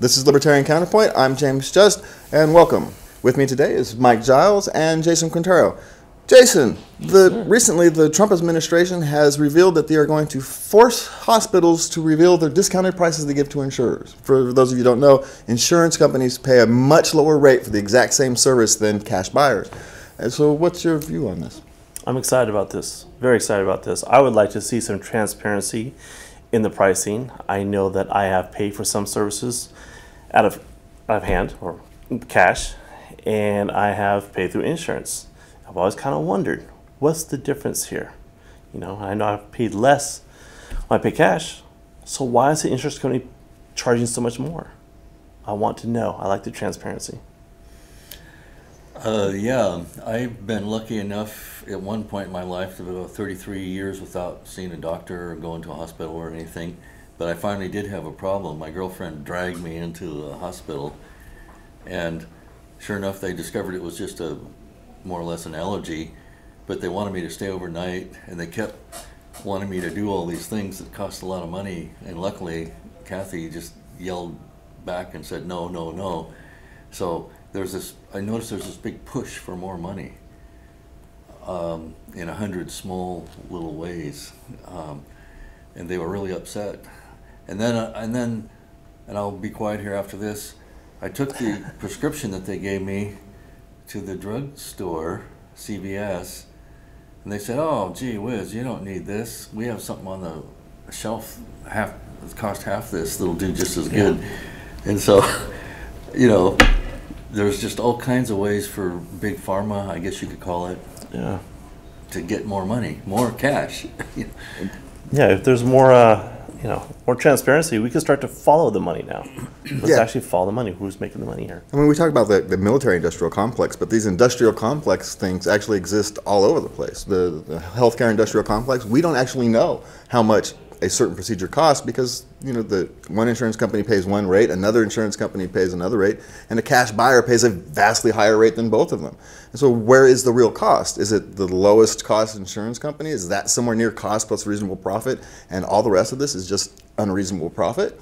This is Libertarian Counterpoint. I'm James Just, and welcome. With me today is Mike Giles and Jason Quintero. Jason, recently the Trump administration has revealed that they are going to force hospitals to reveal their discounted prices they give to insurers. For those of you who don't know, insurance companies pay a much lower rate for the exact same service than cash buyers. And so what's your view on this? I'm excited about this, very excited about this. I would like to see some transparency in the pricing. I know that I have paid for some services out of hand or cash, and I have paid through insurance. I've always kind of wondered, what's the difference here? You know I've paid less when I pay cash, so why is the insurance company charging so much more? I want to know. I like the transparency. Yeah, I've been lucky enough at one point in my life to go 33 years without seeing a doctor or going to a hospital or anything, but I finally did have a problem. My girlfriend dragged me into the hospital, and sure enough, they discovered it was just a more or less an allergy, but they wanted me to stay overnight, and they kept wanting me to do all these things that cost a lot of money, and luckily Kathy just yelled back and said no, no, no. So there's this, I noticed there's this big push for more money in 100 small little ways, and they were really upset. And then and I'll be quiet here after this, I took the prescription that they gave me to the drugstore, CVS, and they said, oh, gee whiz, you don't need this. We have something on the shelf, half, it cost half this, that'll do just as good. And so, you know, there's just all kinds of ways for big pharma, I guess you could call it, to get more money, more cash. Yeah, if there's more, you know, more transparency, we can start to follow the money now. Let's actually follow the money. Who's making the money here? I mean, we talk about the military-industrial complex, but these industrial complex things actually exist all over the place. The healthcare industrial complex, we don't actually know how much a certain procedure costs because, you know, the one insurance company pays one rate, another insurance company pays another rate, and a cash buyer pays a vastly higher rate than both of them. And so where is the real cost? Is it the lowest cost insurance company? Is that somewhere near cost plus reasonable profit, and all the rest of this is just unreasonable profit?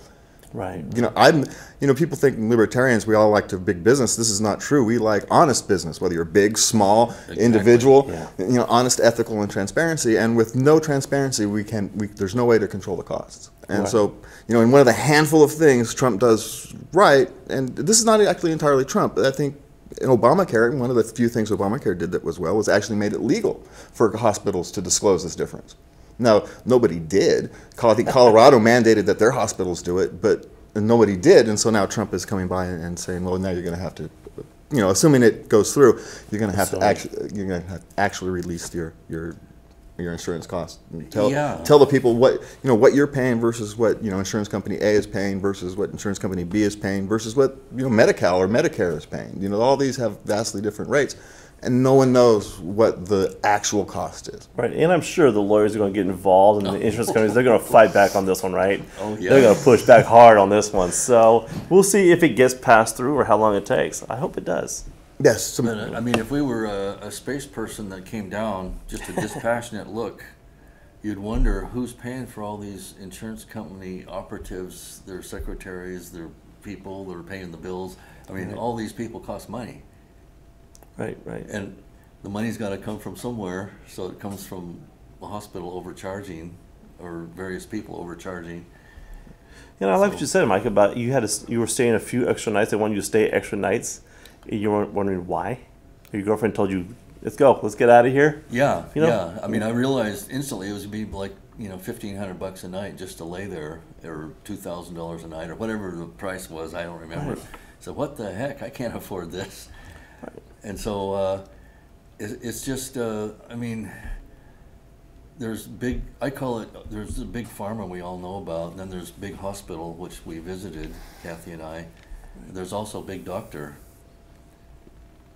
Right. You know, people think libertarians, we all like to big business. This is not true. We like honest business, whether you're big, small, individual, you know, honest, ethical, and transparency. And with no transparency, there's no way to control the costs. And so, you know, in one of the handful of things Trump does right, and this is not actually entirely Trump, but I think in Obamacare, one of the few things Obamacare did that was well was actually made it legal for hospitals to disclose this difference. Now, nobody did. I think Colorado mandated that their hospitals do it, but nobody did. And so now Trump is coming by and saying, well, now you're going to have to, you know, assuming it goes through, you're going to have actually release your insurance costs. Tell the people what, you know, what you're paying versus what, you know, insurance company A is paying versus what insurance company B is paying versus what, you know, Medi-Cal or Medicare is paying. You know, all these have vastly different rates, and no one knows what the actual cost is. Right, and I'm sure the lawyers are going to get involved, and the insurance companies, they're going to fight back on this one, right? Oh, yeah. They're going to push back hard on this one. So we'll see if it gets passed through or how long it takes. I hope it does. Yes. I mean, if we were a space person that came down, just a dispassionate look, you'd wonder who's paying for all these insurance company operatives, their secretaries, their people that are paying the bills. I mean, all these people cost money. Right, right. And the money's got to come from somewhere, so it comes from the hospital overcharging or various people overcharging. You know, I like what you said, Mike, about you were staying a few extra nights. They wanted you to stay extra nights. You were wondering why? Your girlfriend told you, let's go, let's get out of here? Yeah, you know? Yeah. I mean, I realized instantly it was going to be like, you know, $1,500 a night just to lay there, or $2,000 a night, or whatever the price was. I don't remember. Right. So what the heck? I can't afford this. Right. And so it's just, I mean, there's big, I call it, there's the big pharma we all know about, and then there's big hospital, which we visited, Kathy and I. There's also big doctor.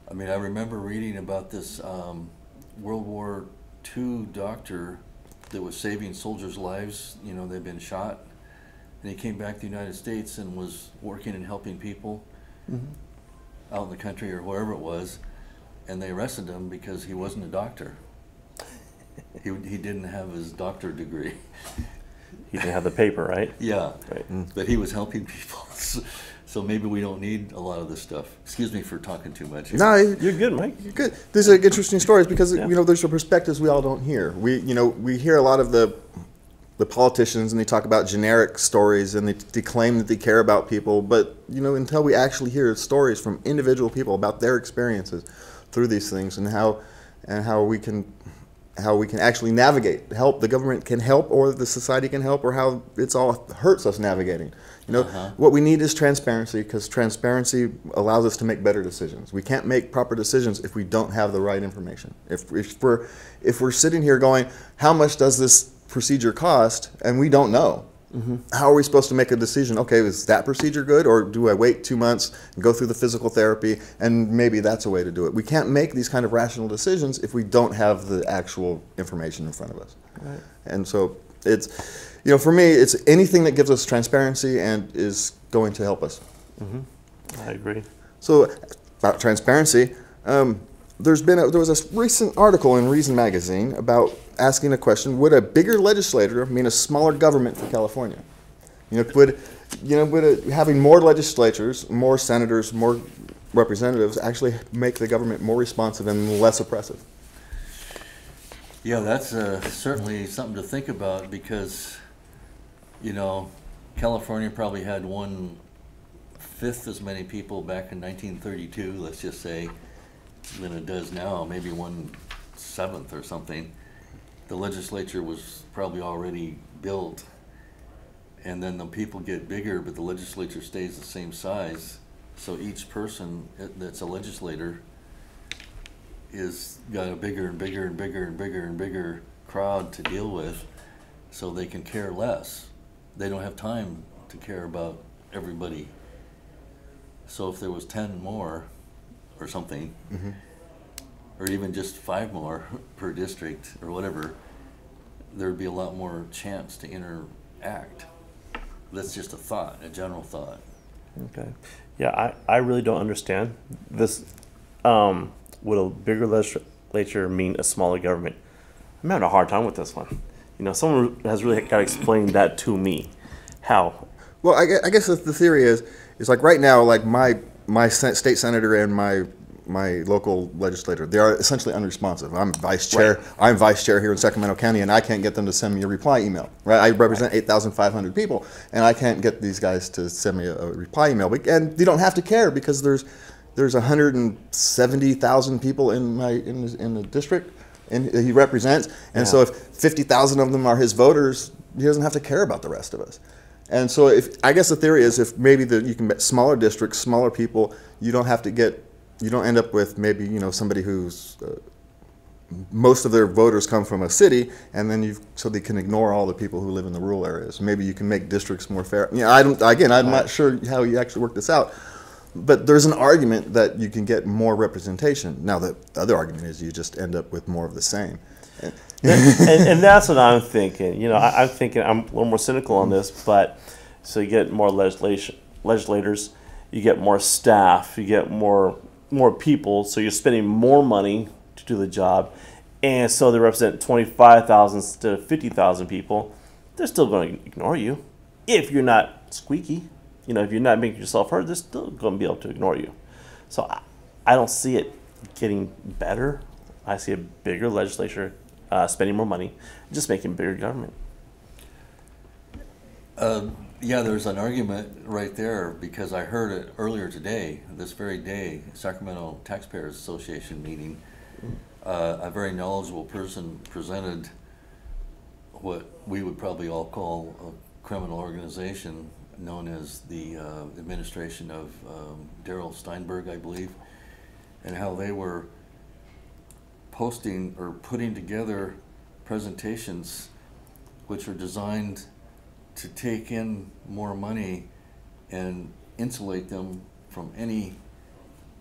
I mean, I remember reading about this World War II doctor that was saving soldiers' lives. You know, they'd been shot. And he came back to the United States and was working and helping people. Mm-hmm. Out in the country or wherever it was, and they arrested him because he wasn't a doctor. He didn't have his doctor degree. He didn't have the paper, right? Yeah, right. But he was helping people. So maybe we don't need a lot of this stuff. Excuse me for talking too much. No, you're good, Mike. You're good. These are interesting stories because you know there's some perspectives we all don't hear. We hear a lot of the politicians, and they talk about generic stories, and they claim that they care about people. But you know, until we actually hear stories from individual people about their experiences through these things, and how we can actually navigate, help, the government can help, or the society can help, or how it's all hurts us navigating. You know, what we need is transparency, because transparency allows us to make better decisions. We can't make proper decisions if we don't have the right information. If we're sitting here going, how much does this procedure cost, and we don't know, how are we supposed to make a decision? Okay, is that procedure good, or do I wait 2 months and go through the physical therapy, and maybe that's a way to do it? We can't make these kind of rational decisions if we don't have the actual information in front of us. Right. And so it's, you know, for me, it's anything that gives us transparency and is going to help us. I agree. So about transparency, there was a recent article in Reason Magazine about asking the question: would a bigger legislator mean a smaller government for California? You know, having more legislatures, more senators, more representatives actually make the government more responsive and less oppressive? Yeah, that's certainly something to think about, because you know California probably had 1/5 as many people back in 1932. Let's just say. Than it does now, maybe 1/7 or something. The legislature was probably already built, and then the people get bigger, but the legislature stays the same size. So each person that's a legislator is got a bigger and bigger and bigger and bigger and bigger crowd to deal with, so they can care less. They don't have time to care about everybody. So if there was 10 more, or something, or even just 5 more per district or whatever, there would be a lot more chance to interact. That's just a thought, a general thought. Okay. Yeah, I really don't understand this. Would a bigger legislature mean a smaller government? I'm having a hard time with this one. You know, someone has really got to explain that to me. How? Well, I guess the theory is like right now, like my state senator and my local legislator, they are essentially unresponsive. I'm vice chair. Right. I'm vice chair here in Sacramento County, and I can't get them to send me a reply email. Right? I represent 8,500 people, and I can't get these guys to send me a reply email. And they don't have to care, because there's 170,000 people in the district, and he represents. And so if 50,000 of them are his voters, he doesn't have to care about the rest of us. And so I guess the theory is if maybe you can get smaller districts, smaller people, you don't have to get, you don't end up with maybe, you know, somebody who's, most of their voters come from a city, and then so they can ignore all the people who live in the rural areas. Maybe you can make districts more fair. You know, I'm not sure how you actually work this out, but there's an argument that you can get more representation. Now the other argument is you just end up with more of the same. and that's what I'm thinking. You know, I'm thinking I'm a little more cynical on this, but so you get more legislators, you get more staff, you get more people, so you're spending more money to do the job, and so they represent 25,000 instead of 50,000 people. They're still going to ignore you if you're not squeaky. You know, if you're not making yourself heard, they're still going to be able to ignore you. So I don't see it getting better. I see a bigger legislature spending more money, just making bigger government. Yeah, there's an argument right there, because I heard it earlier today, this very day, Sacramento Taxpayers Association meeting. A very knowledgeable person presented what we would probably all call a criminal organization known as the administration of Darryl Steinberg, I believe, and how they were posting or putting together presentations which are designed to take in more money and insulate them from any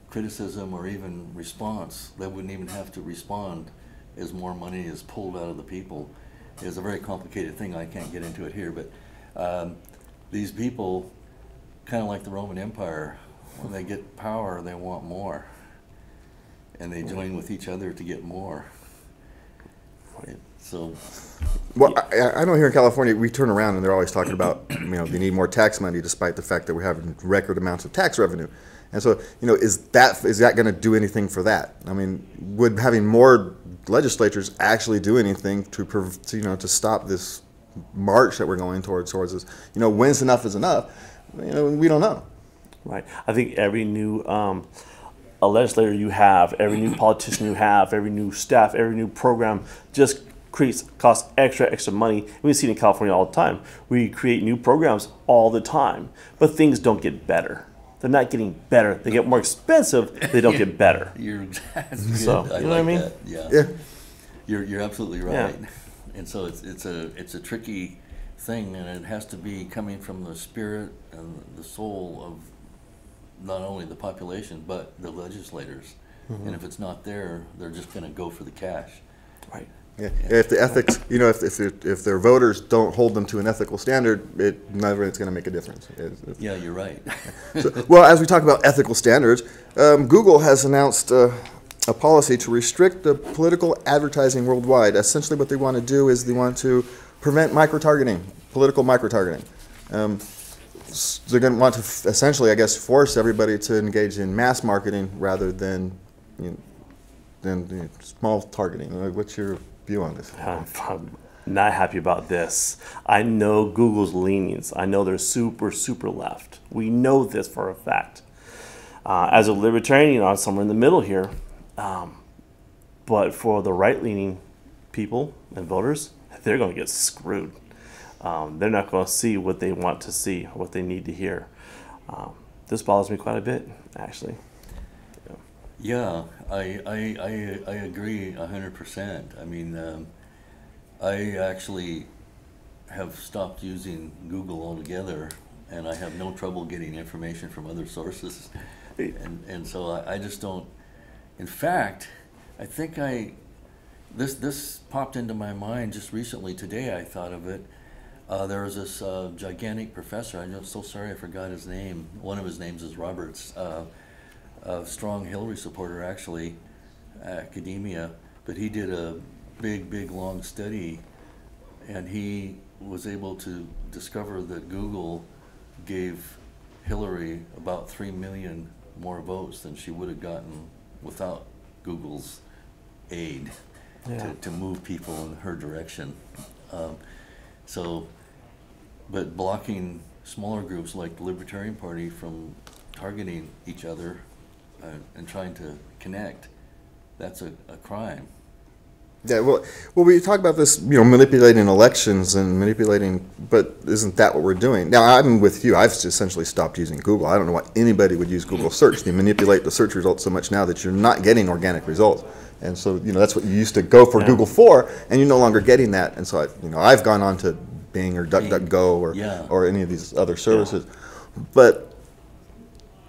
criticism or even response. They wouldn't even have to respond as more money is pulled out of the people. It's a very complicated thing. I can't get into it here, but these people, kind of like the Roman Empire, when they get power, they want more. And they join with each other to get more. So Well, I know here in California, we turn around and they're always talking about, they need more tax money despite the fact that we're having record amounts of tax revenue. And so, is that going to do anything for that? I mean, would having more legislatures actually do anything to stop this march that we're going towards this? When's enough is enough? We don't know. Right. I think every new legislator you have, every new politician you have, every new staff, every new program just costs extra money. We see it in California all the time. We create new programs all the time, but things don't get better. They're not getting better. They get more expensive. They don't get better. So, you know what I mean? That. Yeah. You're absolutely right. Yeah. And so it's a tricky thing, and it has to be coming from the spirit and the soul of not only the population but the legislators. Mm-hmm. And if it's not there, they're just going to go for the cash. Right. Yeah. If the ethics, if their voters don't hold them to an ethical standard, it's going to make a difference. Yeah, you're right. So, well, as we talk about ethical standards, Google has announced a policy to restrict the political advertising worldwide. Essentially, what they want to do is they want to prevent micro-targeting, political micro-targeting. They're going to want to essentially, I guess, force everybody to engage in mass marketing rather than small targeting. What's your view on this? I'm not happy about this. I know Google's leanings. I know they're super left. We know this for a fact. As a libertarian, I'm somewhere in the middle here. But for the right-leaning people and voters, they're going to get screwed. They're not going to see what they want to see, what they need to hear. This bothers me quite a bit, actually. Yeah, I agree 100%. I mean, I actually have stopped using Google altogether, and I have no trouble getting information from other sources. And so I just don't. In fact, I think this popped into my mind just recently today. I thought of it. There was this gigantic professor. I'm so sorry I forgot his name. One of his names is Roberts. A strong Hillary supporter, actually, academia, but he did a big long study, and he was able to discover that Google gave Hillary about 3 million more votes than she would have gotten without Google's aid. Yeah. to move people in her direction. But blocking smaller groups like the Libertarian Party from targeting each other and trying to connect, that's a crime. Yeah, well, we talk about this, manipulating elections and manipulating, but isn't that what we're doing? Now, I'm with you. I've essentially stopped using Google. I don't know why anybody would use Google search. They manipulate the search results so much now that you're not getting organic results. And so, that's what you used to go for Google for, and you're no longer getting that. And so, I've gone on to Bing or DuckDuckGo or any of these other services. Yeah. But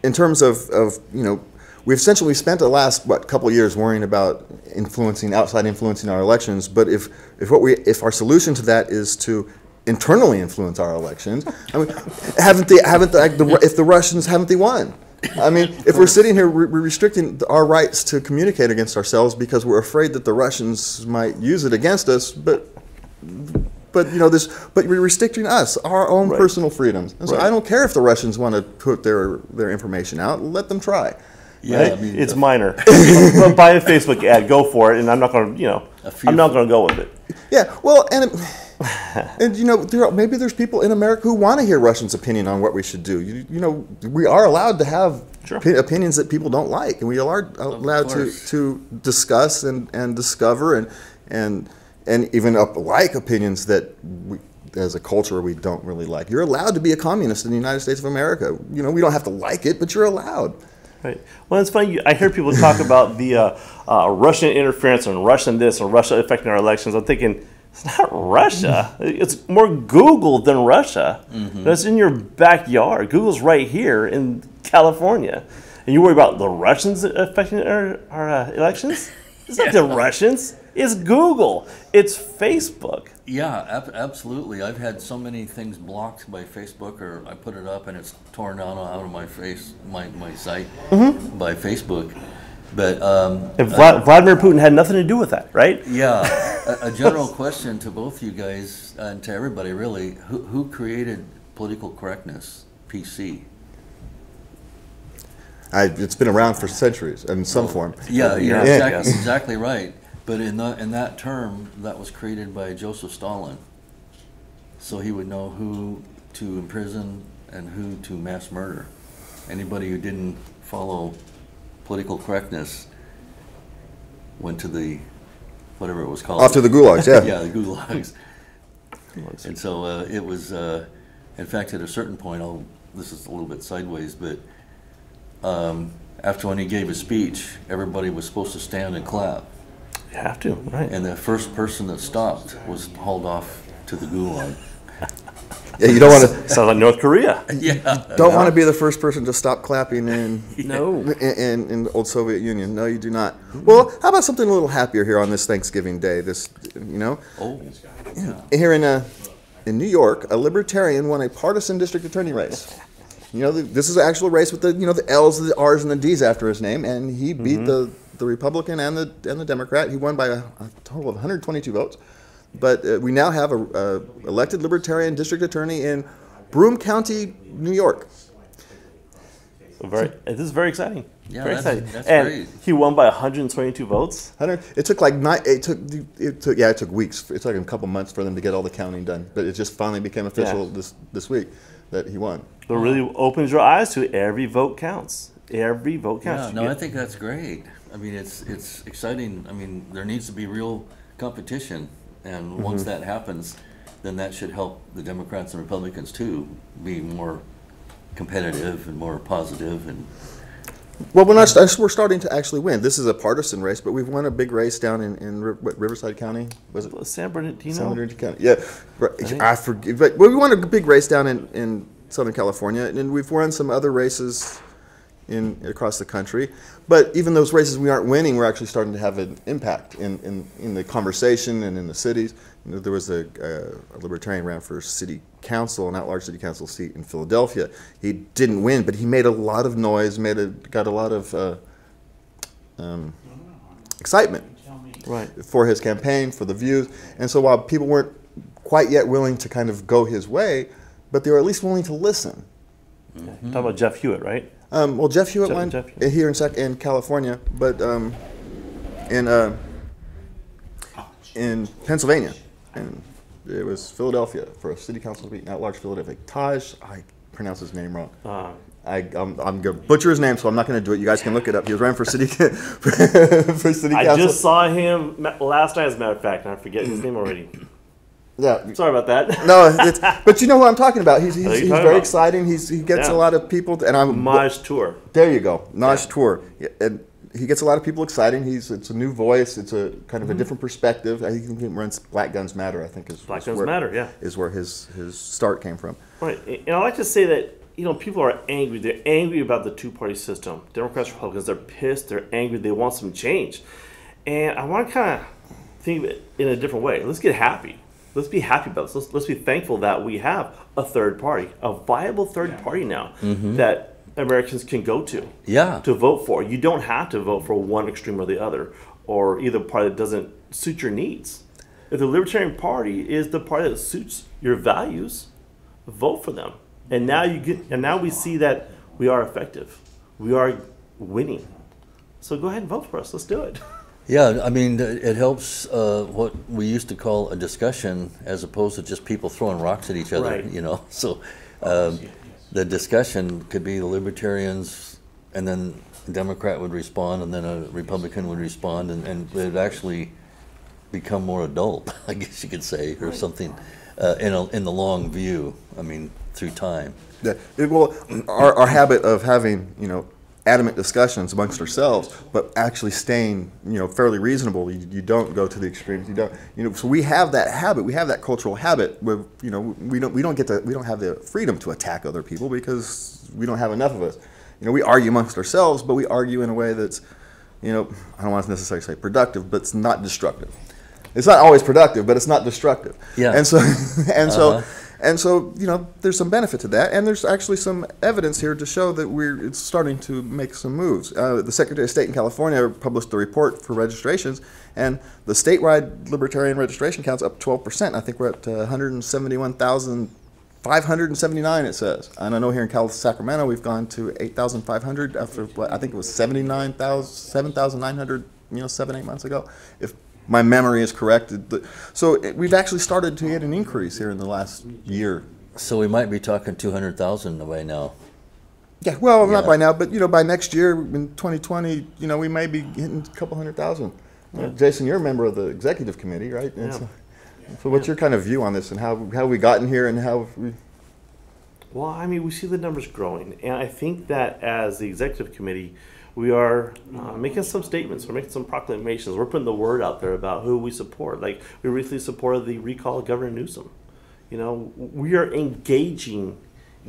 in terms of we've essentially spent the last couple of years worrying about outside influencing our elections. But if our solution to that is to internally influence our elections, I mean, if the Russians haven't they won? I mean, if we're sitting here we're restricting our rights to communicate against ourselves because we're afraid that the Russians might use it against us, but we're restricting us, our own personal freedoms. And so I don't care if the Russians want to put their information out. Let them try. Yeah, right? I mean, it's minor. But buy a Facebook ad, go for it, and I'm not going to, I'm not going to go with it. Yeah, well, and maybe there's people in America who want to hear Russians' opinion on what we should do. We are allowed to have opinions that people don't like, and we are allowed to discuss and discover and even like opinions that we, as a culture, we don't really like. You're allowed to be a communist in the United States of America. We don't have to like it, but you're allowed. Right. Well, it's funny. I hear people talk about the Russian interference and Russian this and Russia affecting our elections. I'm thinking, it's not Russia. It's more Google than Russia. Mm-hmm. That's in your backyard. Google's right here in California. And you worry about the Russians affecting our elections? It's not the Russians. It's Google. It's Facebook. Yeah, absolutely. I've had so many things blocked by Facebook, or I put it up and it's torn down out of my site by Facebook. But and Vladimir Putin had nothing to do with that, right? Yeah, A general question to both you guys and to everybody really: who created political correctness, PC? It's been around for centuries in some form. Yeah, yeah, exactly, exactly right. But in that term, that was created by Joseph Stalin, so he would know who to imprison and who to mass murder. Anybody who didn't follow political correctness went to the whatever it was called. Off to the gulags, yeah. Yeah, the gulags. And so it was, in fact, at a certain point, this is a little bit sideways, but after when he gave his speech, everybody was supposed to stand and clap. You have to, right. And the first person that stopped was hauled off to the gulag. Yeah, you don't want to. Sounds like North Korea. Yeah. Don't want to be the first person to stop clapping in in the old Soviet Union. No, you do not. Well, how about something a little happier here on this Thanksgiving Day? This, you know. Oh. Yeah. Here in New York, a libertarian won a partisan district attorney race. You know, this is an actual race with the the L's, the R's, and the D's after his name, and he beat the Republican and the Democrat. He won by a total of 122 votes. But we now have a elected libertarian district attorney in Broome County, New York. So this is very exciting. Yeah, very exciting. That's great. He won by 122 votes. It took like it took weeks. It took a couple months for them to get all the counting done. But it just finally became official this week that he won. But really opens your eyes to every vote counts. Every vote counts. Yeah, no, I think that's great. I mean, it's exciting. I mean, there needs to be real competition. And once that happens, then that should help the Democrats and Republicans too be more competitive and more positive. And well, we're starting to actually win. This is a partisan race, but we've won a big race down in Riverside County. Was it San Bernardino? San Bernardino County. Yeah, I forget. But we won a big race down in Southern California, and we've won some other races across the country. But even those races we aren't winning, we're actually starting to have an impact in the conversation and in the cities. You know, there was a libertarian ran for city council, an at-large city council seat in Philadelphia. He didn't win, but he made a lot of noise, got a lot of excitement for his campaign, for the views. And so while people weren't quite yet willing to kind of go his way, but they were at least willing to listen. Talk about Jeff Hewitt, right? Well, Jeff Hewitt won here in California, but in Pennsylvania, and it was Philadelphia for a city council meeting at large Philadelphia. Taj, I pronounced his name wrong. I'm going to butcher his name, so I'm not going to do it. You guys can look it up. He was running for city for city council. I just saw him last night, as a matter of fact, and I forget his name already. Yeah. Sorry about that. No, but you know what I'm talking about. He's very exciting. He gets a lot of people, and I'm Maj Tour. There you go, Maj Tour. And he gets a lot of people excited. It's a new voice. It's a kind of a different perspective. I think he runs Black Guns Matter. I think is where his start came from. Right, and I like to say that people are angry. They're angry about the two-party system. Democrats, Republicans. They're pissed. They're angry. They want some change, and I want to kind of think of it in a different way. Let's get happy. Let's be happy about this. Let's be thankful that we have a third party, a viable third party now that Americans can go to vote for. You don't have to vote for one extreme or the other, or either party that doesn't suit your needs. If the Libertarian Party is the party that suits your values, vote for them. And now we see that we are effective. We are winning. So go ahead and vote for us. Let's do it. Yeah, I mean, it helps what we used to call a discussion, as opposed to just people throwing rocks at each other, So the discussion could be the libertarians, and then a Democrat would respond, and then a Republican would respond, and it would actually become more adult, I guess you could say, or something in the long view, I mean, through time. Yeah, well, our habit of having, adamant discussions amongst ourselves, but actually staying, fairly reasonable. You don't go to the extremes. So we have that habit. We have that cultural habit where, we don't have the freedom to attack other people because we don't have enough of us. We argue amongst ourselves, but we argue in a way that's, I don't want to necessarily say productive, but it's not destructive. It's not always productive, but it's not destructive. Yeah. And so, there's some benefit to that, and there's actually some evidence here to show that it's starting to make some moves. The Secretary of State in California published a report for registrations, And the statewide libertarian registration count's up 12%. I think we're at 171,579, it says. And I know here in Sacramento, we've gone to 8,500 after, what, I think it was 7,900, you know, 7, 8 months ago, if my memory is correct. So we've actually started to get an increase here in the last year. So we might be talking 200,000 away now. Yeah, well, yeah. Not by now, but, you know, by next year, in 2020, you know, we may be hitting a couple 100,000. Yeah. Jason, you're a member of the executive committee, right? Yeah. So what's your kind of view on this and how we gotten here and how we... Well, I mean, we see the numbers growing, and I think that as the executive committee, we are making some statements, we're making some proclamations, we're putting the word out there about who we support. Like, we recently supported the recall of Governor Newsom. You know, we are engaging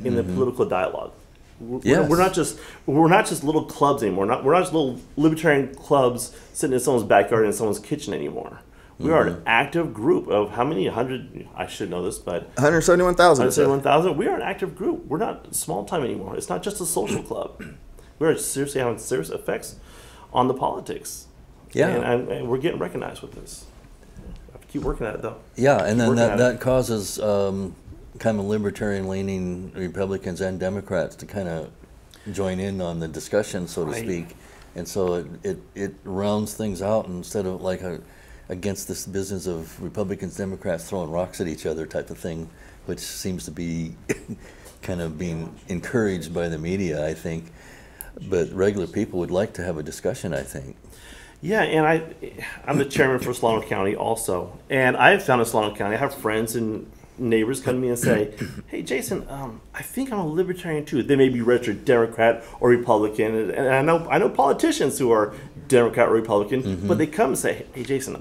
in the political dialogue. We're not just little clubs anymore. We're not just little libertarian clubs sitting in someone's backyard in someone's kitchen anymore. We are an active group of how many hundred? I should know this, but 171,000. 171,000. We are an active group. We're not small time anymore. It's not just a social club. We are seriously having serious effects on the politics. Yeah, and we're getting recognized with this. I have to keep working at it though. Yeah, and then that causes. Kind of libertarian-leaning Republicans and Democrats to kind of join in on the discussion, so to speak, and so it rounds things out instead of like against this business of Republicans, Democrats throwing rocks at each other type of thing, which seems to be kind of being encouraged by the media, I think. But regular people would like to have a discussion, I think. Yeah, and I'm the chairman for Solano County also, and I have found in Solano County I have friends and neighbors come to me and say, hey, Jason, I think I'm a libertarian too. They may be registered Democrat or Republican. And I know politicians who are Democrat or Republican, but they come and say, hey, Jason,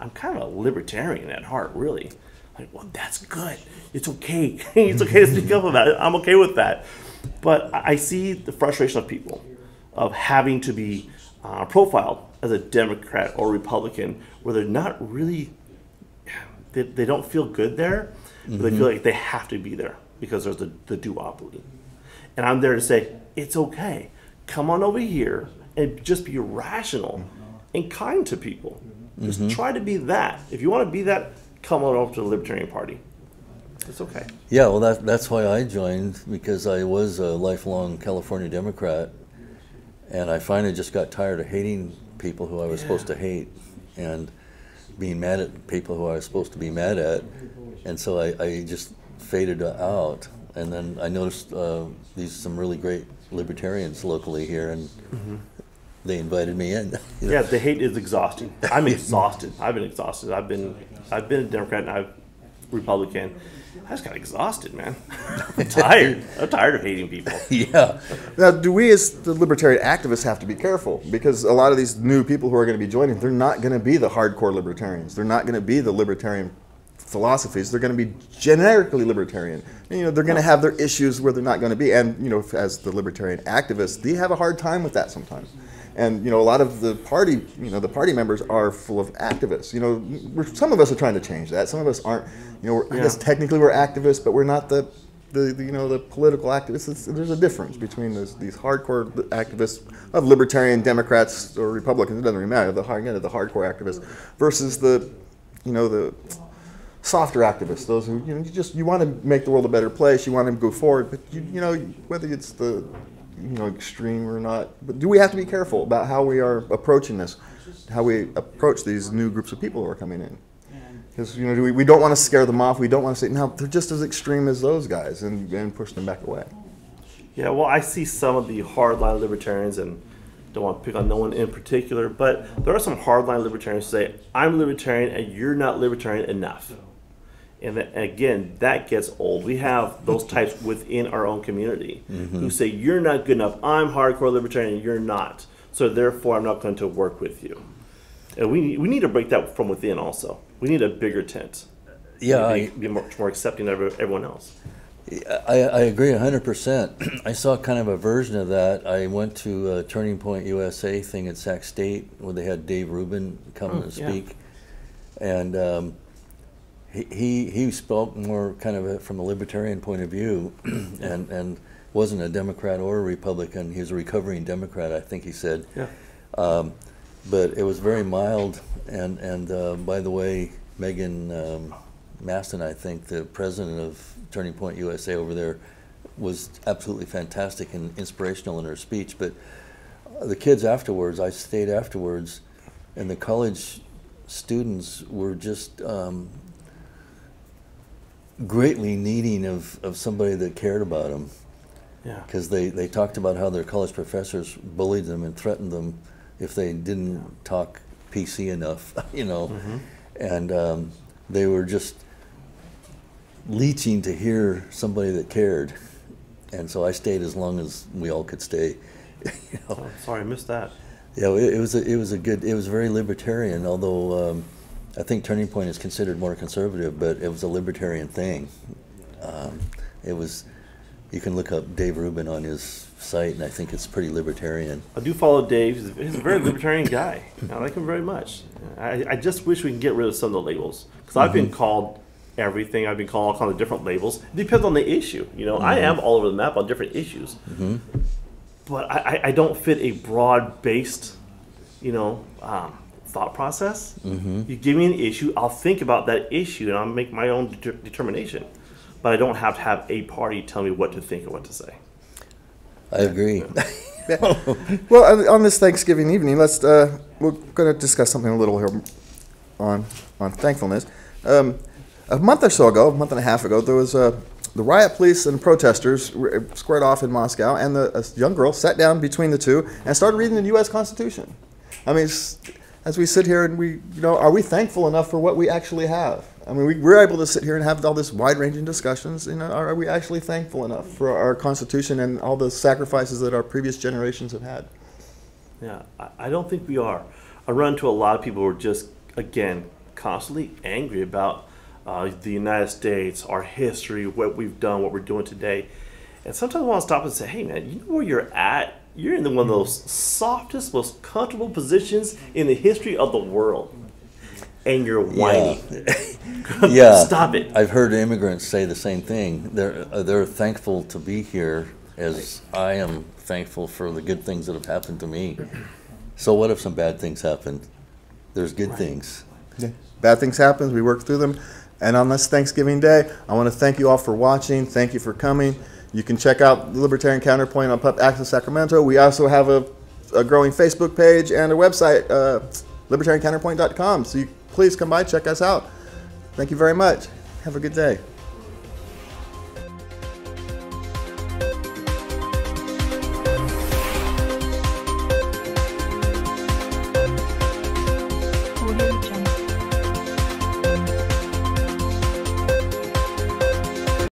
I'm kind of a libertarian at heart, really. Like, well, that's good. It's okay. It's okay to speak up about it. I'm okay with that. But I see the frustration of people of having to be profiled as a Democrat or Republican where they're not really... They don't feel good there, but they feel like they have to be there because there's the duopoly. And I'm there to say, it's okay. Come on over here and just be rational and kind to people. Just try to be that. If you want to be that, come on over to the Libertarian Party. It's okay. Yeah, well, that's why I joined, because I was a lifelong California Democrat, and I finally just got tired of hating people who I was supposed to hate. And... being mad at people who I was supposed to be mad at, and so I just faded out. And then I noticed some really great libertarians locally here, and they invited me in. You know? Yeah, the hate is exhausting. I'm exhausted. I've been exhausted. I've been a Democrat and I've Republican. I just got exhausted, man. I'm tired. I'm tired of hating people. Yeah. Now, do we as the libertarian activists have to be careful? Because a lot of these new people who are going to be joining, they're not going to be the hardcore libertarians. They're not going to be the libertarian philosophies. They're going to be generically libertarian. And, you know, they're going to have their issues where they're not going to be. And, you know, as the libertarian activists, they have a hard time with that sometimes. And, you know, a lot of the party, you know, the party members are full of activists. You know, some of us are trying to change that. Some of us aren't. You know, I guess technically we're activists, but we're not the you know, the political activists. There's a difference between these hardcore activists of libertarian Democrats or Republicans. It doesn't really matter. The hardcore activists versus the, you know, the softer activists. Those who, you know, you want to make the world a better place. You want to go forward, but you know, whether it's the extreme or not, but do we have to be careful about how we are approaching this, how we approach these new groups of people who are coming in? Because, you know, we don't want to scare them off. We don't want to say, no, they're just as extreme as those guys, and push them back away. Yeah, well, I see some of the hardline libertarians, and don't want to pick on no one in particular, but there are some hardline libertarians who say, I'm libertarian and you're not libertarian enough. And again, that gets old. We have those types within our own community who say, you're not good enough. I'm hardcore libertarian. You're not. So therefore, I'm not going to work with you. And we need to break that from within also. We need a bigger tent. Yeah. Be much more accepting of everyone else. I agree 100%. I saw kind of a version of that. I went to a Turning Point USA thing at Sac State where they had Dave Rubin come and speak. And... He spoke more kind of from a libertarian point of view, and wasn't a Democrat or a Republican. He was a recovering Democrat, I think he said. Yeah. But it was very mild. And by the way, Megan Mastin, I think, the president of Turning Point USA over there, was absolutely fantastic and inspirational in her speech. But the kids afterwards, I stayed afterwards, and the college students were just greatly needing of somebody that cared about them. Yeah. Because they talked about how their college professors bullied them and threatened them if they didn't talk PC enough, you know. Mm-hmm. And they were just leeching to hear somebody that cared. And so I stayed as long as we all could stay. You know. Oh, sorry, I missed that. Yeah, it was very libertarian, although I think Turning Point is considered more conservative, but it was a libertarian thing. It was, you can look up Dave Rubin on his site, and I think it's pretty libertarian. I do follow Dave. He's a very libertarian guy. I like him very much. I just wish we could get rid of some of the labels, because I've been called everything. I've been called all kinds of different labels. It depends on the issue. You know, I am all over the map on different issues. But I don't fit a broad-based, you know, thought process. You give me an issue, I'll think about that issue, and I'll make my own determination. But I don't have to have a party tell me what to think or what to say. I agree. Well, on this Thanksgiving evening, let's we're going to discuss something a little here on thankfulness. A month or so ago, a month and a half ago, there was a the riot police and protesters squared off in Moscow, and a young girl sat down between the two and started reading the U.S. Constitution. I mean, as we sit here and we, you know, are we thankful enough for what we actually have? I mean, we're able to sit here and have all this wide-ranging discussions. You know, are we actually thankful enough for our Constitution and all the sacrifices that our previous generations have had? Yeah, I don't think we are. I run into a lot of people who are just, again, constantly angry about the United States, our history, what we've done, what we're doing today. And sometimes I want to stop and say, hey, man, you know where you're at? You're in one of those softest, most comfortable positions in the history of the world. And you're whining. Yeah. Stop it. I've heard immigrants say the same thing. They're thankful to be here, as I am thankful for the good things that have happened to me. So what if some bad things happened? There's good things. Yeah. Bad things happen. We work through them. And on this Thanksgiving Day, I want to thank you all for watching. Thank you for coming. You can check out the Libertarian Counterpoint on Pub Access Sacramento. We also have a growing Facebook page and a website, libertariancounterpoint.com. So please come by, check us out. Thank you very much. Have a good day.